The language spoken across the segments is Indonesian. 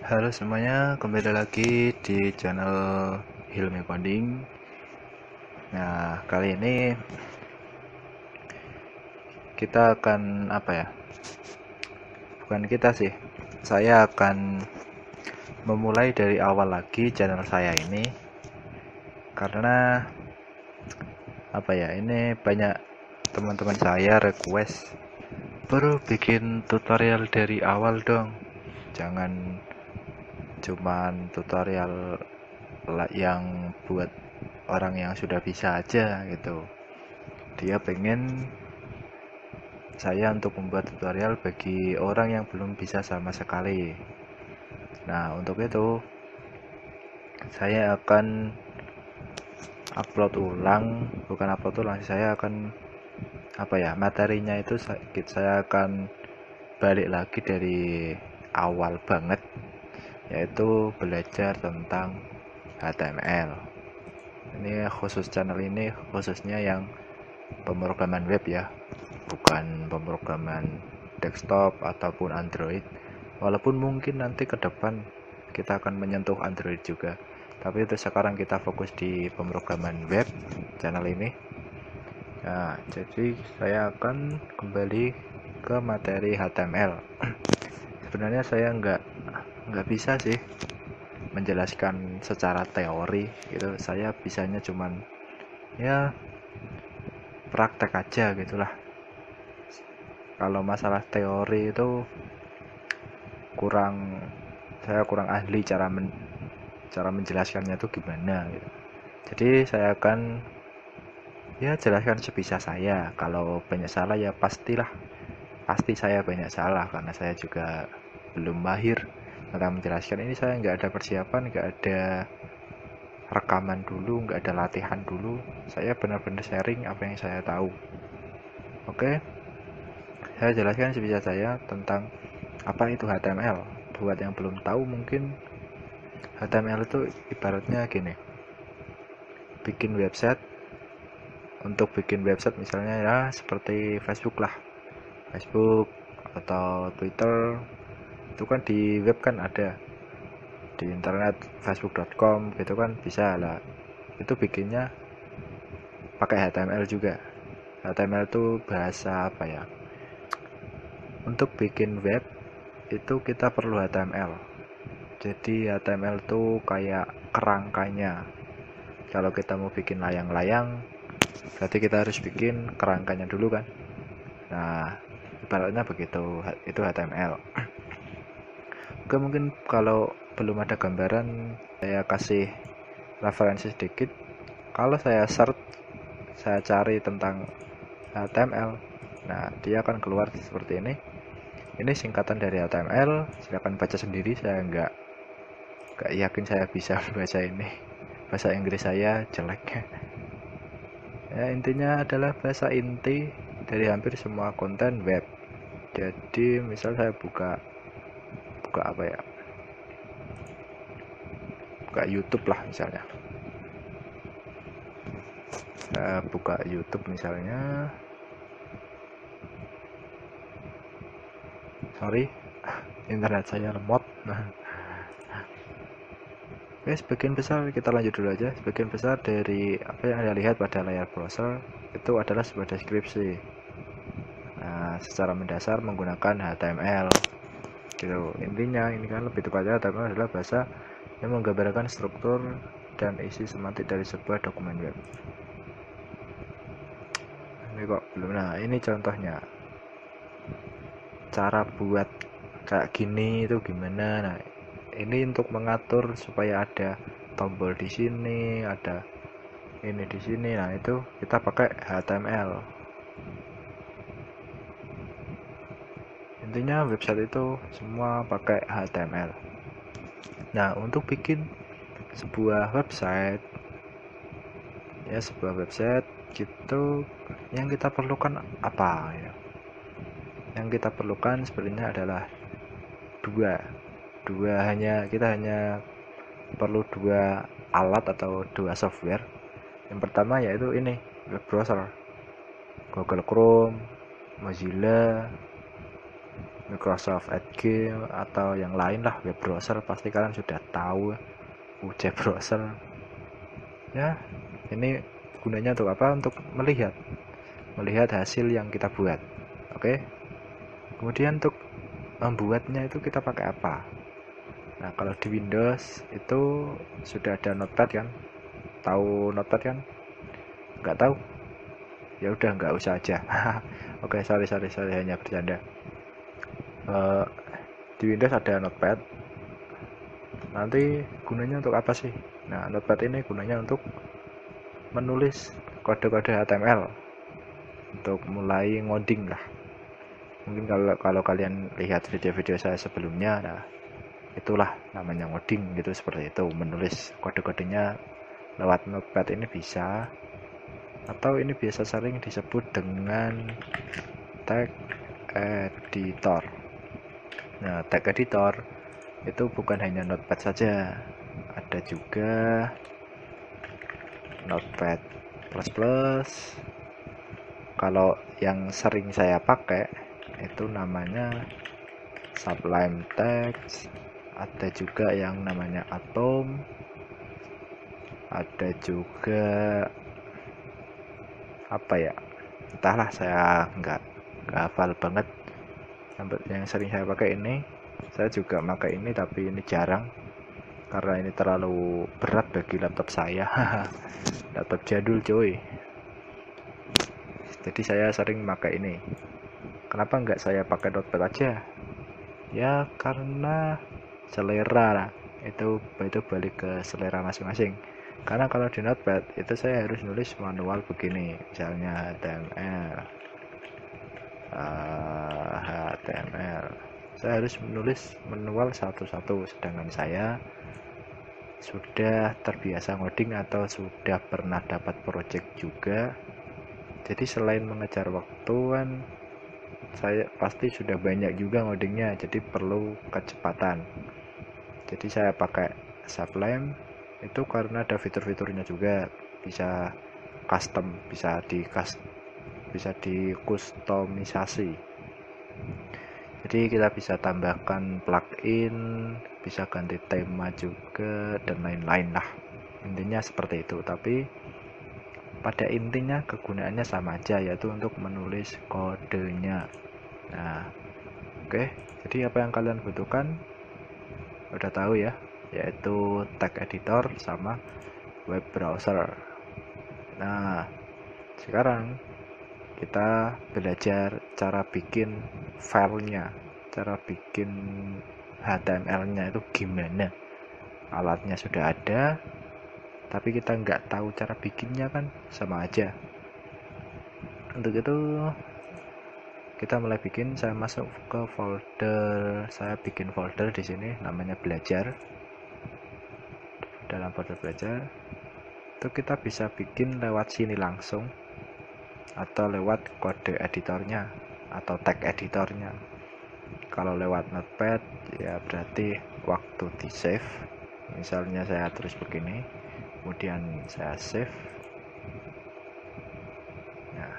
Halo semuanya, kembali lagi di channel Hilmi Coding. Nah, kali ini kita akan saya akan memulai dari awal lagi channel saya ini, karena ini banyak teman-teman saya request, "Bro, bikin tutorial dari awal dong, jangan cuman tutorial yang buat orang yang sudah bisa aja gitu." Dia pengen saya untuk membuat tutorial bagi orang yang belum bisa sama sekali. Nah, untuk itu saya akan materinya itu saya akan balik lagi dari awal banget, yaitu belajar tentang HTML. Ini khusus channel ini khususnya yang pemrograman web ya, bukan pemrograman desktop ataupun Android, walaupun mungkin nanti ke depan kita akan menyentuh Android juga, tapi itu sekarang kita fokus di pemrograman web channel ini. Nah, jadi saya akan kembali ke materi HTML. Sebenarnya saya nggak bisa sih menjelaskan secara teori gitu, saya bisanya cuman ya praktek aja gitulah. Kalau masalah teori itu saya kurang ahli cara menjelaskannya itu gimana gitu. Jadi saya akan ya jelaskan sebisa saya. Kalau banyak salah ya pasti saya banyak salah, karena saya juga belum mahir tentang menjelaskan ini. Saya nggak ada persiapan, nggak ada rekaman dulu, nggak ada latihan dulu. Saya benar-benar sharing apa yang saya tahu. Oke, saya jelaskan sebisa saya tentang apa itu HTML. Buat yang belum tahu, mungkin HTML itu ibaratnya gini, bikin website misalnya ya, seperti Facebook atau Twitter. Itu kan di web kan ada, di internet facebook.com gitu kan bisa lah. Itu bikinnya pakai HTML juga. HTML itu bahasa untuk bikin web itu kita perlu HTML. Jadi HTML itu kayak kerangkanya. Kalau kita mau bikin layang-layang, berarti kita harus bikin kerangkanya dulu kan. Nah, ibaratnya begitu, itu HTML. Oke, mungkin kalau belum ada gambaran, saya kasih referensi sedikit. Kalau saya search, saya cari tentang HTML, nah dia akan keluar seperti ini. Ini singkatan dari HTML, silahkan baca sendiri. Saya nggak yakin saya bisa membaca ini, bahasa Inggris saya jeleknya. Ya, intinya adalah bahasa inti dari hampir semua konten web. Jadi misal saya buka YouTube lah misalnya, saya buka YouTube misalnya, sorry internet saya lemot. Oke, sebagian besar kita lanjut dulu aja. Sebagian besar dari apa yang Anda lihat pada layar browser itu adalah sebuah deskripsi, nah, secara mendasar menggunakan HTML gitu. Intinya ini kan lebih tepatnya HTML adalah bahasa yang menggambarkan struktur dan isi semantik dari sebuah dokumen web. Ini kok belum. Nah, ini contohnya cara buat kayak gini itu gimana. Nah, ini untuk mengatur supaya ada tombol di sini, ada ini di sini. Nah, itu kita pakai HTML. Intinya website itu semua pakai HTML. Nah, untuk bikin sebuah website gitu, yang kita perlukan apa ya? Yang kita perlukan sebenarnya adalah kita hanya perlu dua alat atau dua software. Yang pertama yaitu ini web browser, Google Chrome, Mozilla, Microsoft Edge atau yang lain lah, web browser pasti kalian sudah tahu, UC browser ya. Ini gunanya untuk apa? Untuk melihat hasil yang kita buat. Oke, kemudian untuk membuatnya itu kita pakai apa? Nah, kalau di Windows itu sudah ada Notepad kan? Tahu Notepad kan? Nggak tahu? Ya udah, nggak usah aja. Oke, sorry, hanya bercanda. Di Windows ada Notepad. Nanti gunanya untuk apa sih? Nah, Notepad ini gunanya untuk menulis kode-kode HTML, untuk mulai ngoding lah. Mungkin kalau kalian lihat video-video saya sebelumnya, nah itulah namanya ngoding gitu, seperti itu. Menulis kode-kodenya lewat Notepad ini bisa, atau ini biasa sering disebut dengan tag editor. Nah, tag editor itu bukan hanya Notepad saja, ada juga Notepad Plus Plus. Kalau yang sering saya pakai itu namanya Sublime Text, ada juga yang namanya Atom, ada juga apa ya, entahlah, saya nggak hafal banget. Yang sering saya pakai ini, saya juga pakai ini, tapi ini jarang karena ini terlalu berat bagi laptop saya. Laptop jadul coy, jadi saya sering pakai ini. Kenapa nggak saya pakai Notepad aja ya? Karena selera, itu balik ke selera masing-masing. Karena kalau di Notepad itu saya harus nulis manual begini, misalnya HTML, saya harus menulis manual satu-satu, sedangkan saya sudah terbiasa ngoding atau sudah pernah dapat project juga. Jadi selain mengejar waktuan, saya pasti sudah banyak juga ngodingnya, jadi perlu kecepatan. Jadi saya pakai Sublime itu karena ada fitur-fiturnya juga, bisa custom, bisa dikustomisasi. Jadi kita bisa tambahkan plugin, bisa ganti tema juga, dan lain-lain lah. Intinya seperti itu, tapi pada intinya kegunaannya sama aja, yaitu untuk menulis kodenya. Nah, oke. Jadi apa yang kalian butuhkan udah tahu ya, yaitu tag editor sama web browser. Nah, sekarang kita belajar cara bikin filenya, cara bikin HTML-nya itu gimana. Alatnya sudah ada, tapi kita nggak tahu cara bikinnya kan, sama aja. Untuk itu kita mulai bikin. Saya masuk ke folder, saya bikin folder di sini namanya belajar. Dalam folder belajar itu kita bisa bikin lewat sini langsung, atau lewat kode editornya atau tag editornya. Kalau lewat Notepad ya berarti waktu di save, misalnya saya tulis begini, kemudian saya save. Nah,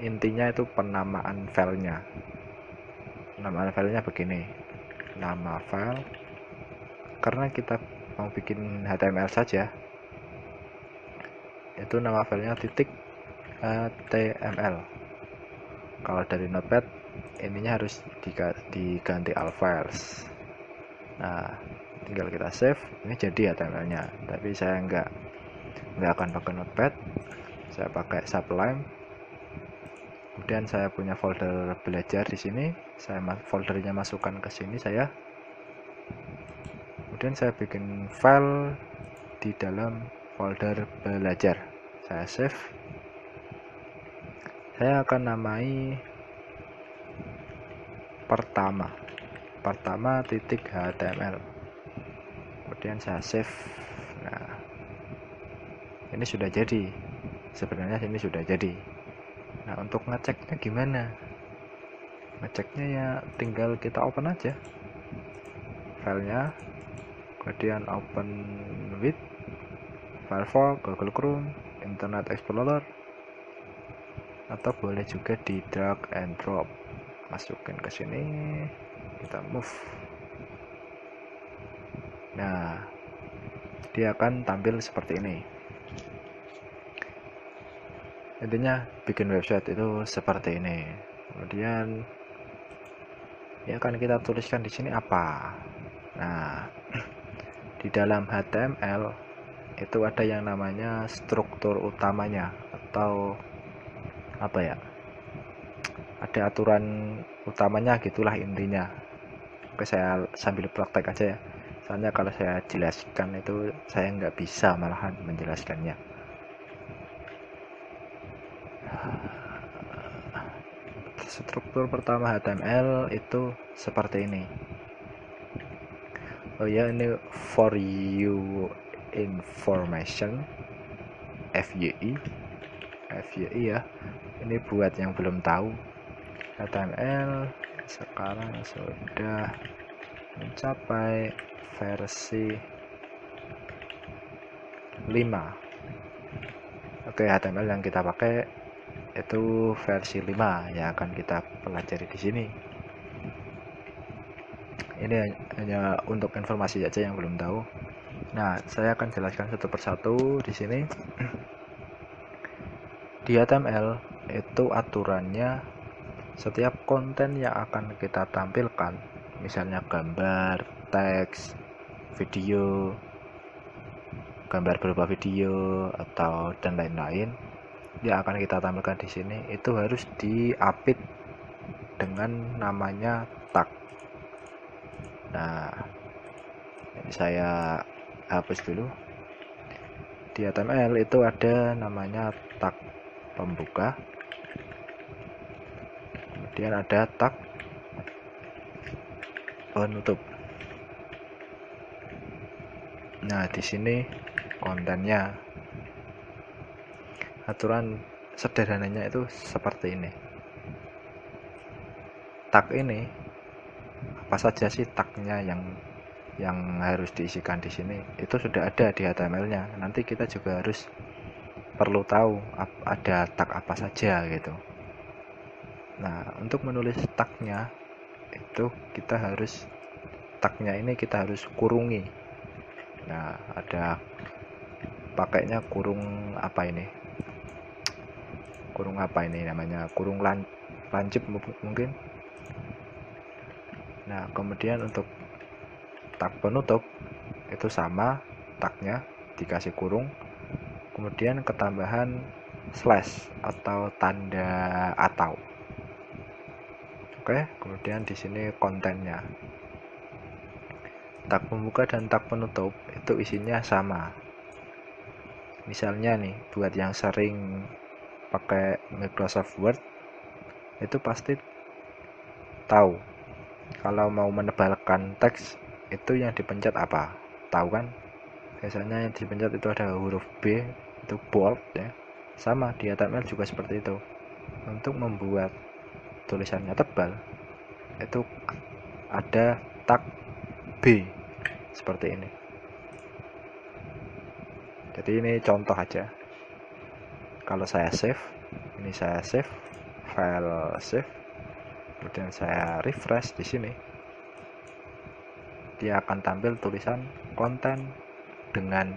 intinya itu penamaan filenya begini, nama file. Karena kita mau bikin HTML saja, itu nama filenya titik HTML. Kalau dari Notepad ininya harus diganti all files. Nah, tinggal kita save, ini jadi HTML-nya. Tapi saya nggak akan pakai Notepad, saya pakai Sublime. Kemudian saya punya folder belajar di sini, saya foldernya masukkan ke sini saya. Kemudian saya bikin file di dalam folder belajar, saya save. Saya akan namai pertama .html, kemudian saya save. Nah, ini sudah jadi, sebenarnya ini sudah jadi. Nah, untuk ngeceknya gimana? Ngeceknya ya tinggal kita open aja filenya, kemudian open with Firefox, Google Chrome, Internet Explorer, atau boleh juga di drag and drop, masukin ke sini, kita move. Nah, dia akan tampil seperti ini. Intinya bikin website itu seperti ini. Kemudian ya akan kita tuliskan di sini apa. Nah, di dalam HTML itu ada yang namanya struktur utamanya atau apa ya? Ada aturan utamanya, gitulah intinya. Oke, saya sambil praktek aja ya. Soalnya kalau saya jelaskan itu saya nggak bisa malahan menjelaskannya. Struktur pertama HTML itu seperti ini. Oh ya, ini for you information, FYI ya. Ini buat yang belum tahu, HTML sekarang sudah mencapai versi 5. Oke, HTML yang kita pakai itu versi 5 yang akan kita pelajari di sini. Ini hanya untuk informasi saja yang belum tahu. Nah, saya akan jelaskan satu persatu di sini. Di HTML itu aturannya setiap konten yang akan kita tampilkan, misalnya gambar, teks, video, gambar berupa video atau dan lain-lain, yang akan kita tampilkan di sini itu harus diapit dengan namanya tag. Nah, ini saya hapus dulu. Di HTML itu ada namanya tag pembuka, kemudian ada tag penutup. Nah, di sini kontennya, aturan sederhananya itu seperti ini. Tag ini apa saja sih tagnya yang harus diisikan di sini? Itu sudah ada di HTML-nya. Nanti kita juga harus perlu tahu ada tag apa saja gitu. Nah, untuk menulis tagnya itu kita harus, tagnya ini kita harus kurungi. Nah, ada pakainya kurung apa ini? Kurung apa ini namanya? Kurung lancip mungkin. Nah, kemudian untuk tag penutup itu sama, tagnya dikasih kurung, kemudian ketambahan slash atau tanda atau. Oke, kemudian di sini kontennya. Tag pembuka dan tag penutup itu isinya sama. Misalnya nih, buat yang sering pakai Microsoft Word itu pasti tahu kalau mau menebalkan teks itu yang dipencet apa? Tahu kan? Biasanya yang dipencet itu ada huruf B, itu bold ya. Sama di HTML juga seperti itu. Untuk membuat tulisannya tebal itu ada tag B seperti ini. Jadi ini contoh aja. Kalau saya save, ini saya save file, save, kemudian saya refresh di sini, dia akan tampil tulisan konten dengan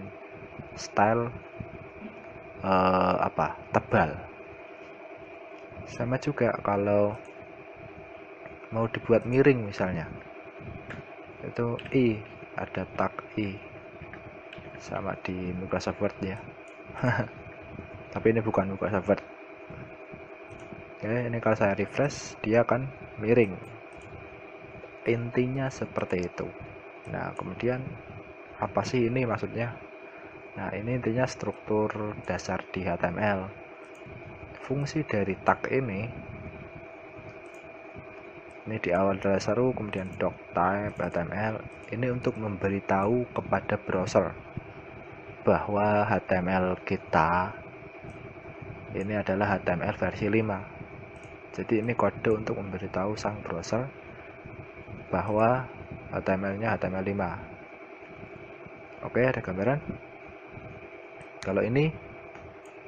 style tebal. Sama juga kalau mau dibuat miring misalnya, itu i, ada tag i, sama di Microsoft Word ya. Tapi ini bukan Microsoft Word. Oke, ini kalau saya refresh dia akan miring. Intinya seperti itu. Nah, kemudian apa sih ini maksudnya? Nah, ini intinya struktur dasar di HTML. Fungsi dari tag ini di awal adalah seru, kemudian doctype HTML ini untuk memberitahu kepada browser bahwa HTML kita ini adalah HTML versi 5. Jadi ini kode untuk memberitahu sang browser bahwa HTML-nya HTML 5. Oke, ada gambaran. Kalau ini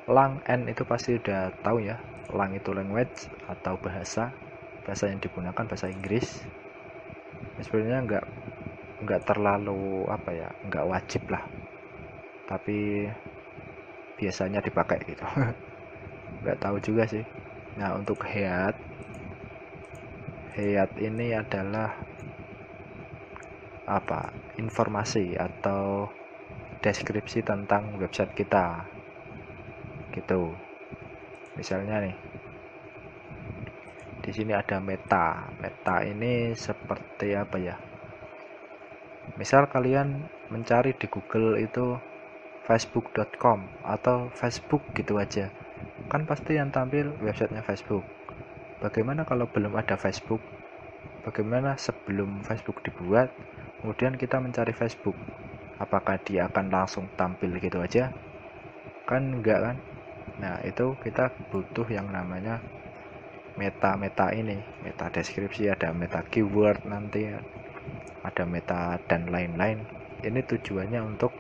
lang, n itu pasti udah tahu ya. Lang itu language atau bahasa yang digunakan, bahasa Inggris. sebenarnya nggak terlalu apa ya, nggak wajib lah, tapi biasanya dipakai gitu. Nggak tahu juga sih. Nah, untuk head ini adalah apa, informasi atau deskripsi tentang website kita gitu. Misalnya nih, di sini ada meta ini seperti apa ya, misal kalian mencari di Google itu facebook.com atau Facebook gitu aja, kan pasti yang tampil websitenya Facebook. Bagaimana kalau belum ada Facebook? Bagaimana sebelum Facebook dibuat kemudian kita mencari Facebook, apakah dia akan langsung tampil gitu aja? Kan enggak kan. Nah, itu kita butuh yang namanya meta ini, meta deskripsi, ada meta keyword nanti, ada meta dan lain-lain. Ini tujuannya untuk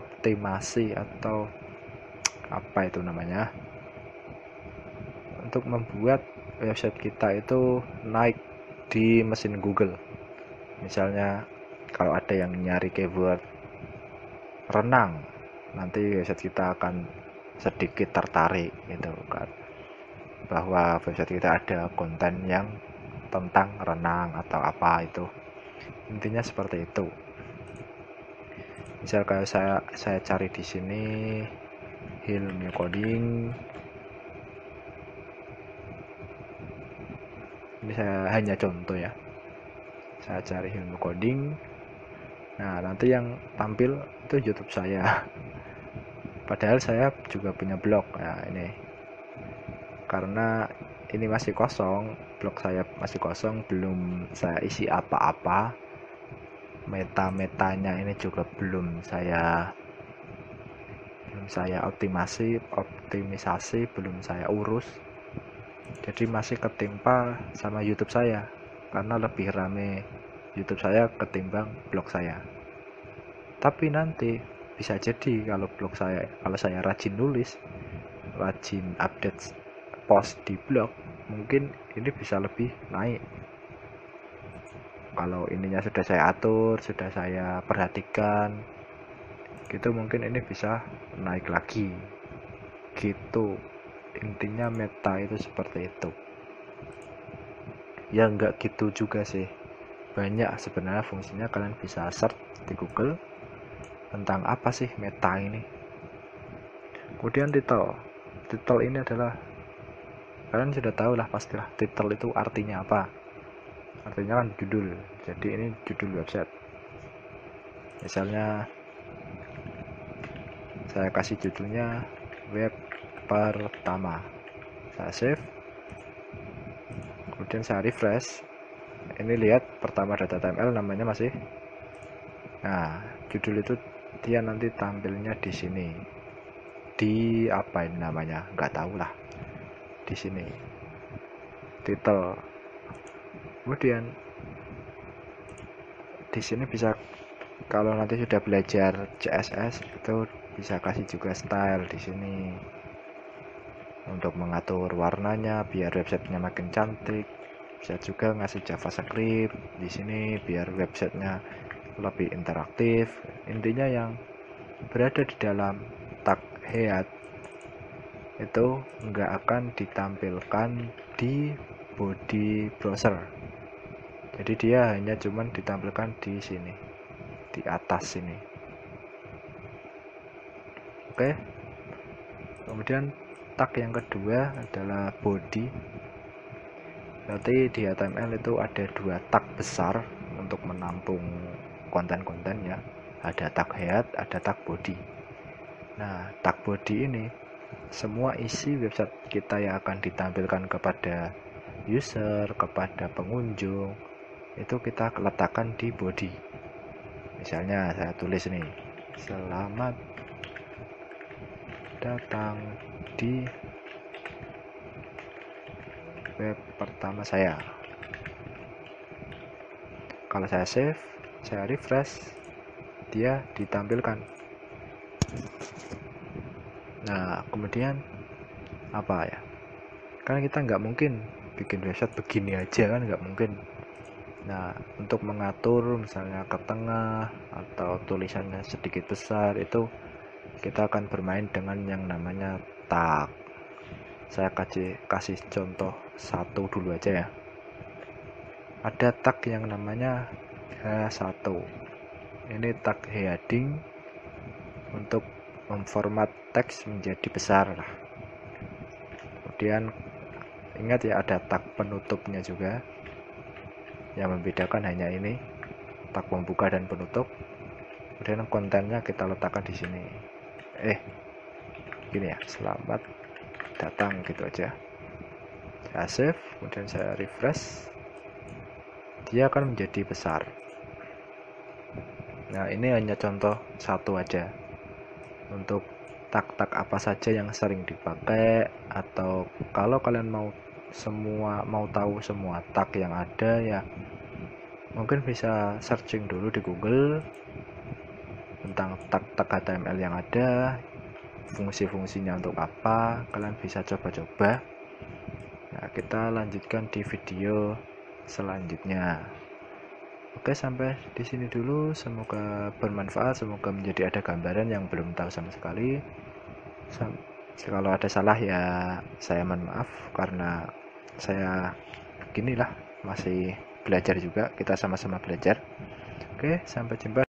optimasi atau apa itu namanya, untuk membuat website kita itu naik di mesin Google. Misalnya kalau ada yang nyari keyword renang, nanti website kita akan sedikit tertarik gitu kan, bahwa website kita ada konten yang tentang renang atau apa itu, intinya seperti itu. Misal kalau saya cari di sini Hilmi Coding, ini saya hanya contoh ya, saya cari Hilmi Coding. Nah, nanti yang tampil itu YouTube saya. Padahal saya juga punya blog. Nah, ini karena ini masih kosong, blog saya masih kosong, belum saya isi apa-apa. Meta-metanya ini juga belum saya optimisasi, belum saya urus. Jadi masih ketimpa sama YouTube saya, karena lebih rame YouTube saya ketimbang blog saya. Tapi nanti bisa jadi kalau blog saya, kalau saya rajin nulis, rajin update post di blog, mungkin ini bisa lebih naik. Kalau ininya sudah saya atur, sudah saya perhatikan gitu, mungkin ini bisa naik lagi gitu. Intinya meta itu seperti itu ya. Nggak gitu juga sih, banyak sebenarnya fungsinya. Kalian bisa search di Google tentang apa sih meta ini. Kemudian title ini adalah, kalian sudah tahu lah pastilah title itu artinya apa, artinya kan judul. Jadi ini judul website. Misalnya saya kasih judulnya web pertama, saya save, kemudian saya refresh. Ini lihat pertama.html namanya masih. Nah, judul itu dia nanti tampilnya di sini. Di apa ini namanya? Enggak tahu lah. Di sini. Title. Kemudian di sini bisa, kalau nanti sudah belajar CSS itu bisa kasih juga style di sini. Untuk mengatur warnanya biar websitenya makin cantik. Bisa juga ngasih JavaScript di sini biar websitenya lebih interaktif. Intinya yang berada di dalam tag head itu nggak akan ditampilkan di body browser. Jadi dia hanya cuman ditampilkan di sini, di atas sini. Oke. Kemudian tag yang kedua adalah body. Berarti di HTML itu ada dua tag besar untuk menampung konten-konten ya. Ada tag head, ada tag body. Nah, tag body ini semua isi website kita yang akan ditampilkan kepada user, kepada pengunjung, itu kita letakkan di body. Misalnya saya tulis nih, selamat datang di web pertama saya. Kalau saya save, saya refresh, dia ditampilkan. Nah, kemudian apa ya, Karena kita nggak mungkin bikin website begini aja, kan nggak mungkin. Nah, untuk mengatur misalnya ke tengah atau tulisannya sedikit besar, itu kita akan bermain dengan yang namanya tag. Saya kasih contoh satu dulu aja ya. Ada tag yang namanya H1. Ini tag heading untuk memformat teks menjadi besar. Kemudian ingat ya, ada tag penutupnya juga. Yang membedakan hanya ini, tag pembuka dan penutup. Kemudian kontennya kita letakkan di sini. Gini ya, selamat datang gitu aja. Saya save, kemudian saya refresh. Dia akan menjadi besar. Nah, ini hanya contoh satu aja. Untuk tag-tag apa saja yang sering dipakai, atau kalau kalian mau tahu semua tag yang ada ya, mungkin bisa searching dulu di Google tentang tag-tag HTML yang ada, fungsi-fungsinya untuk apa, kalian bisa coba-coba. Nah, kita lanjutkan di video selanjutnya. Oke, sampai di sini dulu, semoga bermanfaat, semoga menjadi ada gambaran yang belum tahu sama sekali. Kalau ada salah ya saya mohon maaf, karena saya beginilah, masih belajar juga, kita sama-sama belajar. Oke, sampai jumpa.